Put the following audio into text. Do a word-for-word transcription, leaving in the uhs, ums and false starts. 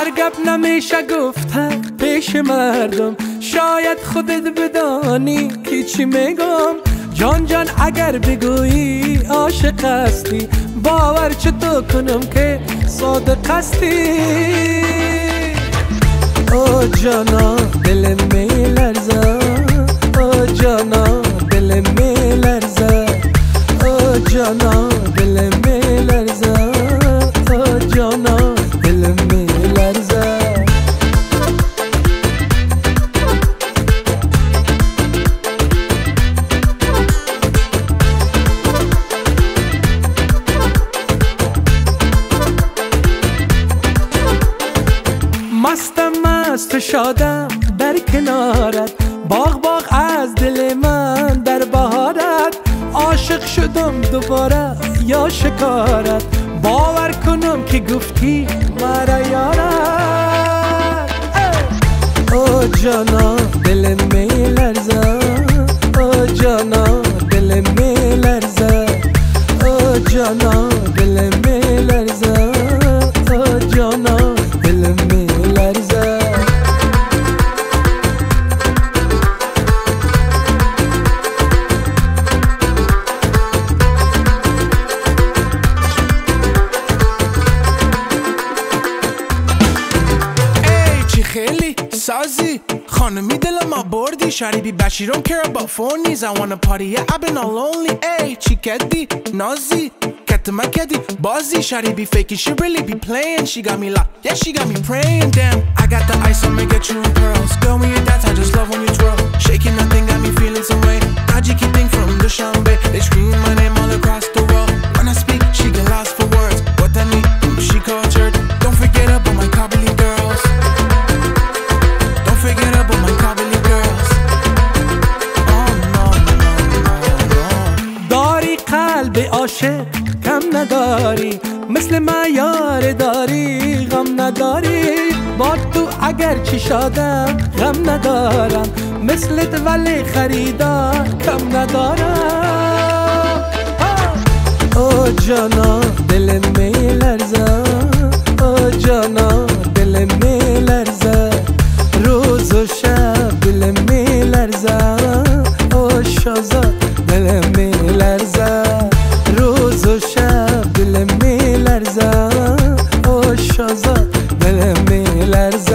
هر گپ نمیشه گفتن پیش مردم، شاید خودت بدانی که چی میگم. جان جان اگر بگویی عاشق هستی، باور چطور کنم که صادق هستی. او جانا دلم می لرزه، او جانا دلم می لرزه، او جانا دلم می لرزه، او جانا دلم می لرزه. مستم مست شادم در کنارت، باغ باغ از دل من در بهارت. عاشق شدم دوباره یا شکارت، باور کنم که گفتی مرا یارت. او جانا دلم می لرزه، او جانا دلم می لرزه، او جانا دلم می لرزه، او جانا دلم می لرزه. خیلی سازی خانمی دلم آوردی، شریبی بشیرم که با فونیز. I wanna party yeah I've been all lonely. ای چی کدی نازی کتما کدی بازی، شریبی فیکی she really be playing. She got me locked yeah she got me praying. Damn I got the ice on me get you in pearls. Girl when you dance I just love when you twirl. Shaking that thing got me feeling some way. Ajiki thing from Dushanbe. They scream my name all across the world. When I speak she get lost for words. What I need she cultured. Don't forget about my Kabuli girls. Forget about my Kabuli girls. Oh no no no no. داری قلب عاشق کم نداری، مثل من یار داری غم نداری. با تو اگر چی شادم غم ندارم، مثلت ولی خریدار کم ندارم. او جانا دلم می لرزه، او جانا دلم می لرزه، روز و شب دلم می لرزه. او شازاد دلم می لرزه، روز و شب دلم می لرزه، او شازاد دلم می لرزه.